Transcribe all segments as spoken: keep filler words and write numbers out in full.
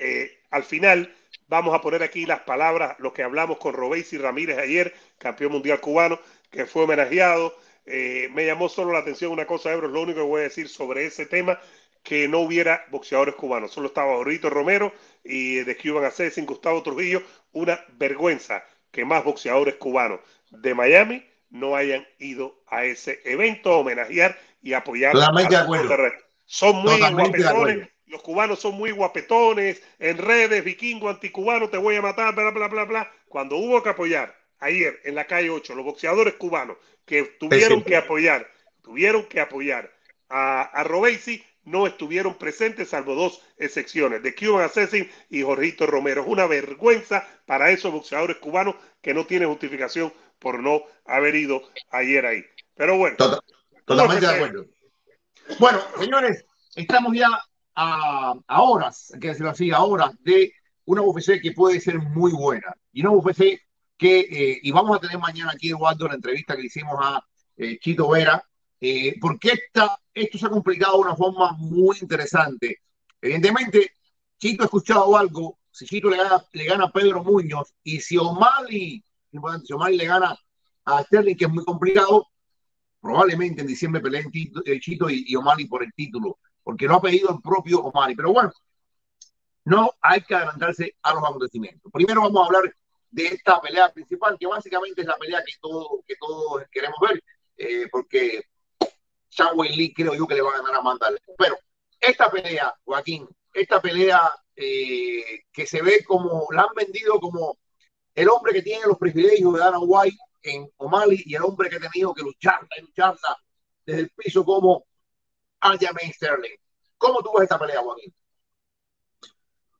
Eh, al final vamos a poner aquí las palabras, lo que hablamos con Robeisy Ramírez ayer, campeón mundial cubano, que fue homenajeado. Eh, me llamó solo la atención una cosa, Ebro, lo único que voy a decir sobre ese tema, que no hubiera boxeadores cubanos, solo estaba Jorito Romero y The Cuban Assassin Gustavo Trujillo. Una vergüenza que más boxeadores cubanos de Miami no hayan ido a ese evento a homenajear y apoyar a los son muy guapetones. Los cubanos son muy guapetones en redes, vikingo, anticubano, te voy a matar, bla, bla, bla, bla. Cuando hubo que apoyar ayer en la calle ocho, los boxeadores cubanos que tuvieron que apoyar, tuvieron que apoyar a, a Robeisy, no estuvieron presentes, salvo dos excepciones, de Cuban Assassin y Jorgito Romero. Es una vergüenza para esos boxeadores cubanos que no tienen justificación por no haber ido ayer ahí. Pero bueno. Total, totalmente de acuerdo. Bueno, señores, estamos ya a, a horas, hay que decirlo así, a horas de una U F C que puede ser muy buena. Y una U F C que, eh, y vamos a tener mañana aquí, Eduardo, la entrevista que le hicimos a eh, Chito Vera, eh, porque esta, esto se ha complicado de una forma muy interesante. Evidentemente, Chito ha escuchado algo, si Chito le gana, le gana a Pedro Muñoz, y si O'Malley, si O'Malley le gana a Sterling, que es muy complicado, probablemente en diciembre peleen Chito, eh, Chito y, y O'Malley por el título, porque lo ha pedido el propio O'Malley. Pero bueno, no hay que adelantarse a los acontecimientos. Primero vamos a hablar de esta pelea principal, que básicamente es la pelea que, todo, que todos queremos ver, eh, porque Sean O'Malley creo yo que le va a ganar a Mandal. Pero esta pelea, Joaquín, esta pelea eh, que se ve como, la han vendido como el hombre que tiene los privilegios de Dana White en O'Malley y el hombre que ha tenido que lucharla y lucharla desde el piso como Aljamain Sterling. ¿Cómo tú ves esta pelea, Joaquín?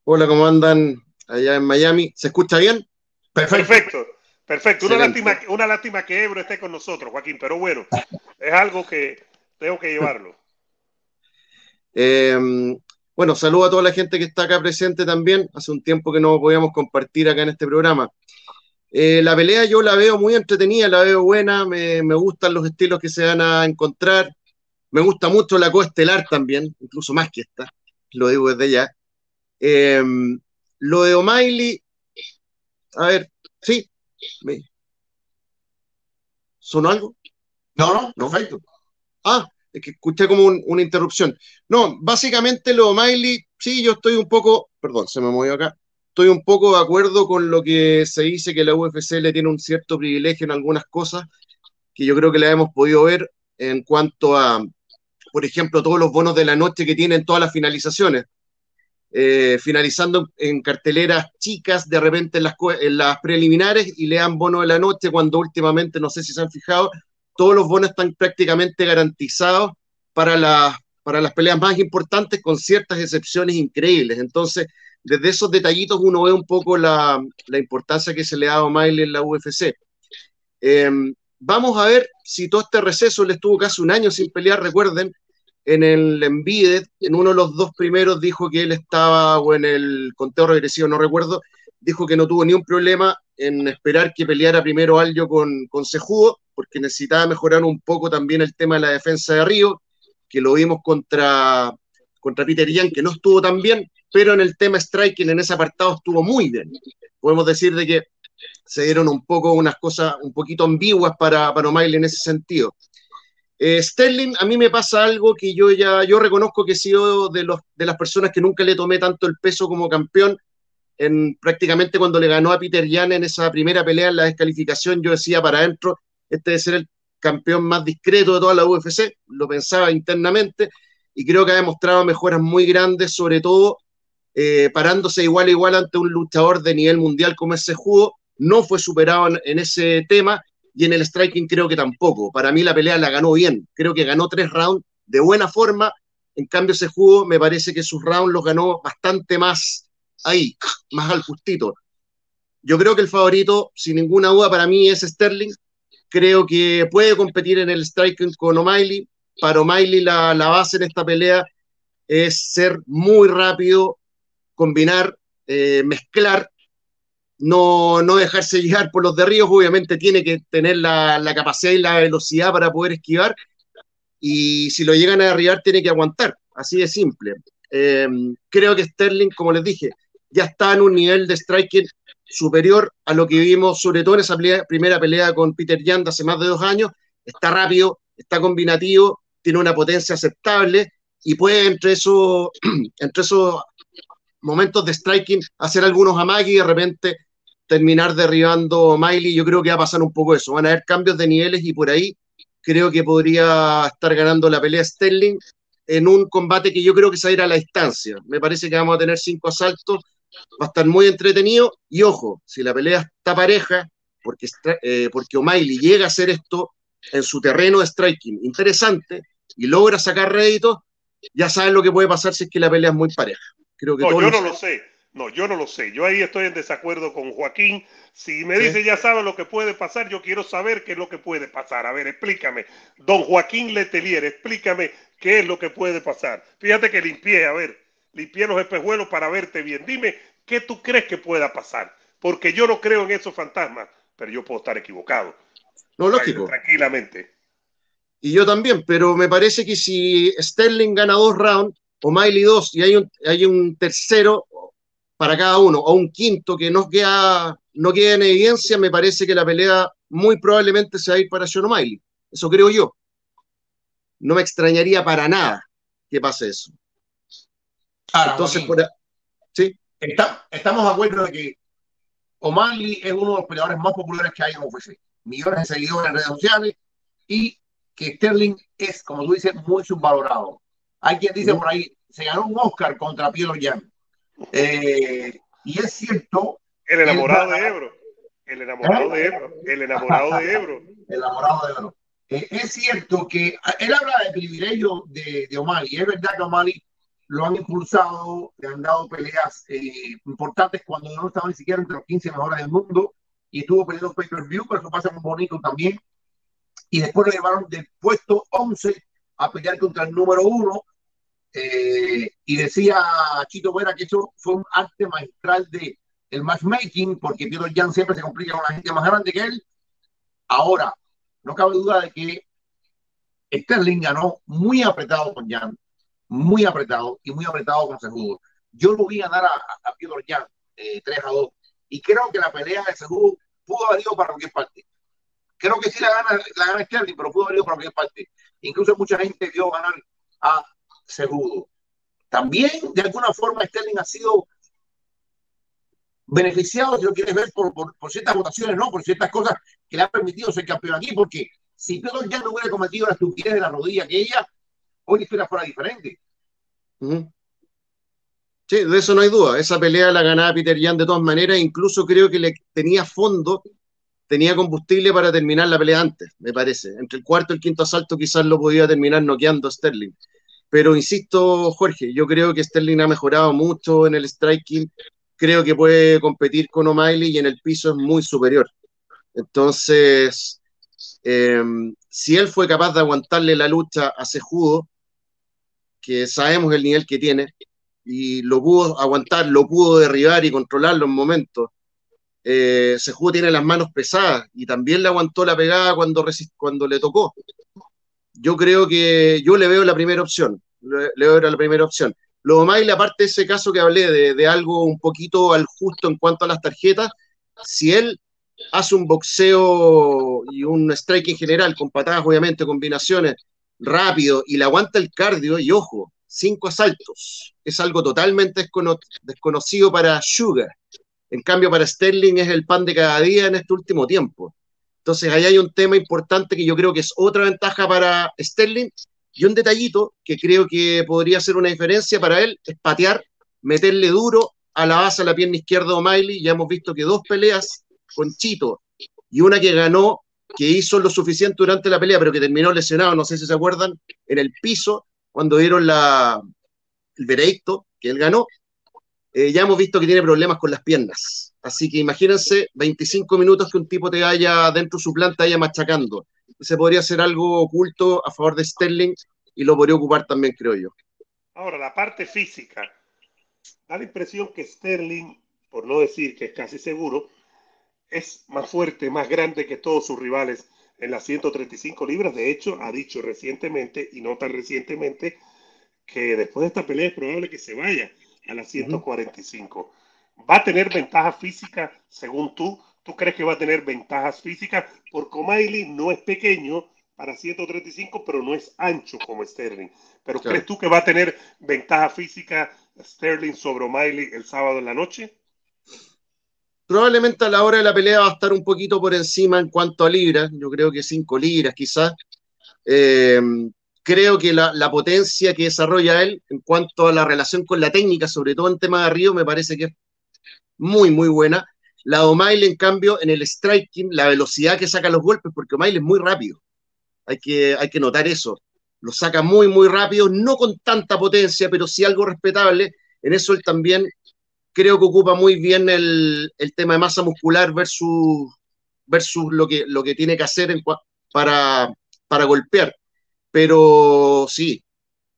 Hola, ¿cómo andan allá en Miami? ¿Se escucha bien? Perfecto, perfecto. perfecto. Una, lástima, una lástima que Ebro esté con nosotros, Joaquín, pero bueno, es algo que tengo que llevarlo. eh, bueno, saludo a toda la gente que está acá presente también. Hace un tiempo que no podíamos compartir acá en este programa. Eh, la pelea yo la veo muy entretenida, la veo buena, me, me gustan los estilos que se van a encontrar. Me gusta mucho la coestelar también, incluso más que esta, lo digo desde ya. Eh, lo de O'Malley, a ver, sí. Me... ¿Sonó algo? No, no, no, perfecto. Ah, es que escuché como un, una interrupción. No, básicamente lo de O'Malley, sí, yo estoy un poco, perdón, se me movió acá, estoy un poco de acuerdo con lo que se dice que la U F C le tiene un cierto privilegio en algunas cosas, que yo creo que la hemos podido ver en cuanto a, por ejemplo, todos los bonos de la noche que tienen todas las finalizaciones, eh, finalizando en carteleras chicas de repente en las, en las preliminares y le dan bono de la noche cuando últimamente, no sé si se han fijado, todos los bonos están prácticamente garantizados para, la, para las peleas más importantes con ciertas excepciones increíbles. Entonces, desde esos detallitos uno ve un poco la, la importancia que se le ha dado a O'Malley en la U F C. Eh, Vamos a ver si todo este receso, le estuvo casi un año sin pelear, recuerden, en el Envided, en uno de los dos primeros dijo que él estaba, o en el conteo regresivo, no recuerdo, dijo que no tuvo ni un problema en esperar que peleara primero Aldo con, con Cejudo, porque necesitaba mejorar un poco también el tema de la defensa de Río, que lo vimos contra, contra Petr Yan, que no estuvo tan bien, pero en el tema striking, en ese apartado estuvo muy bien. Podemos decir de que se dieron un poco unas cosas un poquito ambiguas para, para O'Malley en ese sentido. Eh, Sterling, a mí me pasa algo que yo ya, yo reconozco que he sido de, los, de las personas que nunca le tomé tanto el peso como campeón. En, prácticamente cuando le ganó a Petr Yan en esa primera pelea en la descalificación, yo decía para adentro, este debe ser el campeón más discreto de toda la U F C, lo pensaba internamente, y creo que ha demostrado mejoras muy grandes, sobre todo eh, parándose igual a igual ante un luchador de nivel mundial como es Cejudo. No fue superado en ese tema y en el striking creo que tampoco. Para mí la pelea la ganó bien, creo que ganó tres rounds de buena forma, en cambio Cejudo me parece que sus rounds los ganó bastante más ahí, más al justito. Yo creo que el favorito, sin ninguna duda para mí, es Sterling. Creo que puede competir en el striking con O'Malley. Para O'Malley la, la base en esta pelea es ser muy rápido, combinar, eh, mezclar, No, no dejarse llegar por los derribos. Obviamente tiene que tener la, la capacidad y la velocidad para poder esquivar, y si lo llegan a derribar tiene que aguantar, así de simple. Eh, creo que Sterling, como les dije, ya está en un nivel de striking superior a lo que vimos, sobre todo en esa pelea, primera pelea con Petr Yan hace más de dos años. Está rápido, está combinativo, tiene una potencia aceptable y puede entre esos, entre esos momentos de striking hacer algunos amagues y de repente terminar derribando a O'Malley. Yo creo que va a pasar un poco eso, van a haber cambios de niveles y por ahí creo que podría estar ganando la pelea Sterling en un combate que yo creo que se va a ir a la distancia. Me parece que vamos a tener cinco asaltos, va a estar muy entretenido y ojo, si la pelea está pareja, porque, eh, porque O'Malley llega a hacer esto en su terreno de striking interesante y logra sacar réditos, ya saben lo que puede pasar si es que la pelea es muy pareja. Creo que no, yo no lo sé. No, yo no lo sé. Yo ahí estoy en desacuerdo con Joaquín. Si me dice, ya sabe lo que puede pasar, yo quiero saber qué es lo que puede pasar. A ver, explícame. Don Joaquín Letelier, explícame qué es lo que puede pasar. Fíjate que limpié, a ver, limpié los espejuelos para verte bien. Dime, ¿qué tú crees que pueda pasar? Porque yo no creo en esos fantasmas, pero yo puedo estar equivocado. No, lógico. Tranquilamente. Y yo también, pero me parece que si Sterling gana dos rounds, O'Malley dos, y hay un, hay un tercero para cada uno, o un quinto que no queda, no queda en evidencia, me parece que la pelea muy probablemente se va a ir para Sean O'Malley. Eso creo yo. No me extrañaría para nada que pase eso. Ahora, entonces, Joaquín, por... ¿sí? Está, estamos de acuerdo de que O'Malley es uno de los peleadores más populares que hay en U F C. Millones de seguidores en redes sociales, y que Sterling es, como tú dices, muy subvalorado. Hay quien dice por ahí, se ganó un Oscar contra Pierre O'James. Eh, y es cierto, el enamorado él, de Ebro, el enamorado ¿eh? de Ebro, el enamorado de Ebro, el enamorado de Ebro. Eh, es cierto que él habla de privilegio de, de O'Malley. Es verdad que O'Malley lo han impulsado, le han dado peleas eh, importantes cuando no estaba ni siquiera entre los quince mejores del mundo y estuvo peleando pay-per-view, pero eso pasa muy bonito también. Y después lo llevaron del puesto once a pelear contra el número uno. Eh, y decía Chito Vera que eso fue un arte magistral de el matchmaking, porque Pedro Yan siempre se complica con la gente más grande que él. Ahora, no cabe duda de que Sterling ganó muy apretado con Yan, muy apretado y muy apretado con Cejudo. Yo lo vi ganar a, a Pedro Yan eh, tres a dos, y creo que la pelea de Cejudo pudo haber ido para cualquier parte. Creo que sí la gana, la gana Sterling, pero pudo haber ido para cualquier parte. Incluso mucha gente vio ganar a Cejudo. También, de alguna forma, Sterling ha sido beneficiado, si lo quieres ver, por, por, por ciertas votaciones, ¿no? Por ciertas cosas que le han permitido ser campeón aquí, porque si Pedro ya no hubiera cometido la estupidez de la rodilla que ella, hoy la historia fuera diferente. Uh-huh. Sí, de eso no hay duda. Esa pelea la ganaba Petr Yan de todas maneras, incluso creo que le tenía fondo, tenía combustible para terminar la pelea antes, me parece. Entre el cuarto y el quinto asalto quizás lo podía terminar noqueando a Sterling. Pero insisto, Jorge, yo creo que Sterling ha mejorado mucho en el striking. Creo que puede competir con O'Malley y en el piso es muy superior. Entonces, eh, si él fue capaz de aguantarle la lucha a Cejudo, que sabemos el nivel que tiene, y lo pudo aguantar, lo pudo derribar y controlarlo en momentos. Eh, Cejudo tiene las manos pesadas y también le aguantó la pegada cuando, cuando le tocó. Yo creo que yo le veo la primera opción. Le, le veo la primera opción. Lo demás, y la parte de ese caso que hablé de, de algo un poquito al justo en cuanto a las tarjetas, si él hace un boxeo y un strike en general, con patadas obviamente, combinaciones, rápido, y le aguanta el cardio, y ojo, cinco asaltos. Es algo totalmente descono desconocido para Sugar. En cambio, para Sterling es el pan de cada día en este último tiempo. Entonces ahí hay un tema importante que yo creo que es otra ventaja para Sterling, y un detallito que creo que podría ser una diferencia para él es patear, meterle duro a la base, a la pierna izquierda de O'Malley. Ya hemos visto que dos peleas con Chito y una que ganó, que hizo lo suficiente durante la pelea pero que terminó lesionado, no sé si se acuerdan, en el piso cuando dieron la, el veredicto que él ganó. Eh, ya hemos visto que tiene problemas con las piernas. Así que imagínense veinticinco minutos que un tipo te vaya dentro de su planta, vaya machacando. Se podría hacer algo oculto a favor de Sterling y lo podría ocupar también, creo yo. Ahora, la parte física. Da la impresión que Sterling, por no decir que es casi seguro, es más fuerte, más grande que todos sus rivales en las ciento treinta y cinco libras. De hecho, ha dicho recientemente, y no tan recientemente, que después de esta pelea es probable que se vaya a las ciento cuarenta y cinco. ¿Va a tener ventaja física según tú? ¿Tú crees que va a tener ventajas físicas? Porque O'Malley no es pequeño para ciento treinta y cinco, pero no es ancho como Sterling. ¿Pero claro, crees tú que va a tener ventaja física Sterling sobre O'Malley el sábado en la noche? Probablemente a la hora de la pelea va a estar un poquito por encima en cuanto a libras. Yo creo que cinco libras quizás. Eh, creo que la, la potencia que desarrolla él en cuanto a la relación con la técnica, sobre todo en tema de Río, me parece que es muy, muy buena. La de O'Malley, en cambio, en el striking, la velocidad que saca los golpes, porque O'Malley es muy rápido. Hay que, hay que notar eso. Lo saca muy, muy rápido, no con tanta potencia, pero sí algo respetable. En eso él también creo que ocupa muy bien el, el tema de masa muscular versus, versus lo, que, lo que tiene que hacer en, para, para golpear. Pero sí,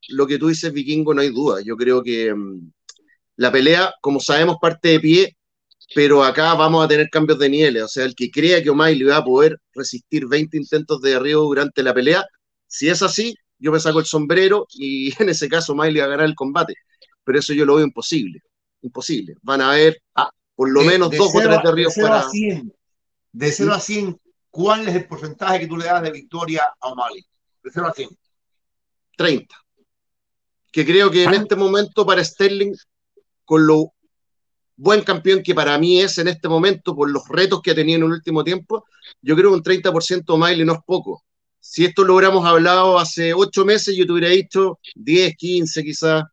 lo que tú dices, Vikingo, no hay duda. Yo creo que mmm, la pelea, como sabemos, parte de pie, pero acá vamos a tener cambios de niveles. O sea, el que crea que O'Malley va a poder resistir veinte intentos de derribo durante la pelea, si es así, yo me saco el sombrero y en ese caso O'Malley va a ganar el combate. Pero eso yo lo veo imposible. Imposible. Van a haber ah, por lo de, menos de dos cero, o tres derribos para... De cero a cien, ¿cuál es el porcentaje que tú le das de victoria a O'Malley? De cero a cien. treinta. Que creo que en este momento para Sterling, con lo buen campeón que para mí es en este momento, por los retos que ha tenido en el último tiempo, yo creo que un treinta por ciento O'Malley no es poco. Si esto lo hubiéramos hablado hace ocho meses, yo te hubiera dicho diez, quince quizás,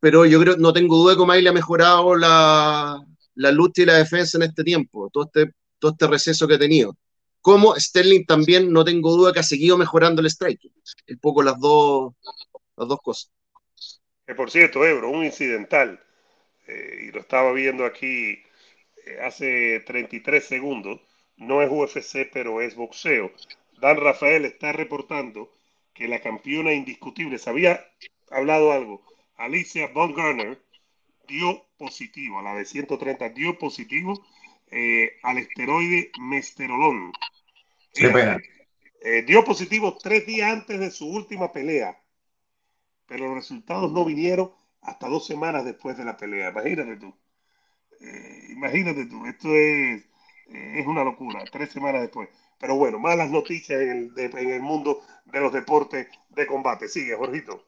pero yo creo, no tengo duda que O'Malley ha mejorado la, la lucha y la defensa en este tiempo, todo este, todo este receso que ha tenido. Como Sterling también, no tengo duda que ha seguido mejorando el striking, un poco las dos, las dos cosas. Que por cierto, Ebro, un incidental, Eh, y lo estaba viendo aquí eh, hace treinta y tres segundos, no es U F C pero es boxeo. Dan Rafael está reportando que la campeona indiscutible, se había hablado algo, Alicia Bonner dio positivo, la de ciento treinta dio positivo eh, al esteroide mesterolón. Qué pena. Eh, eh, dio positivo tres días antes de su última pelea, pero los resultados no vinieron hasta dos semanas después de la pelea. Imagínate tú. Eh, imagínate tú. Esto es, eh, es una locura. Tres semanas después. Pero bueno, malas noticias en el, de, en el mundo de los deportes de combate. Sigue, Jorgito.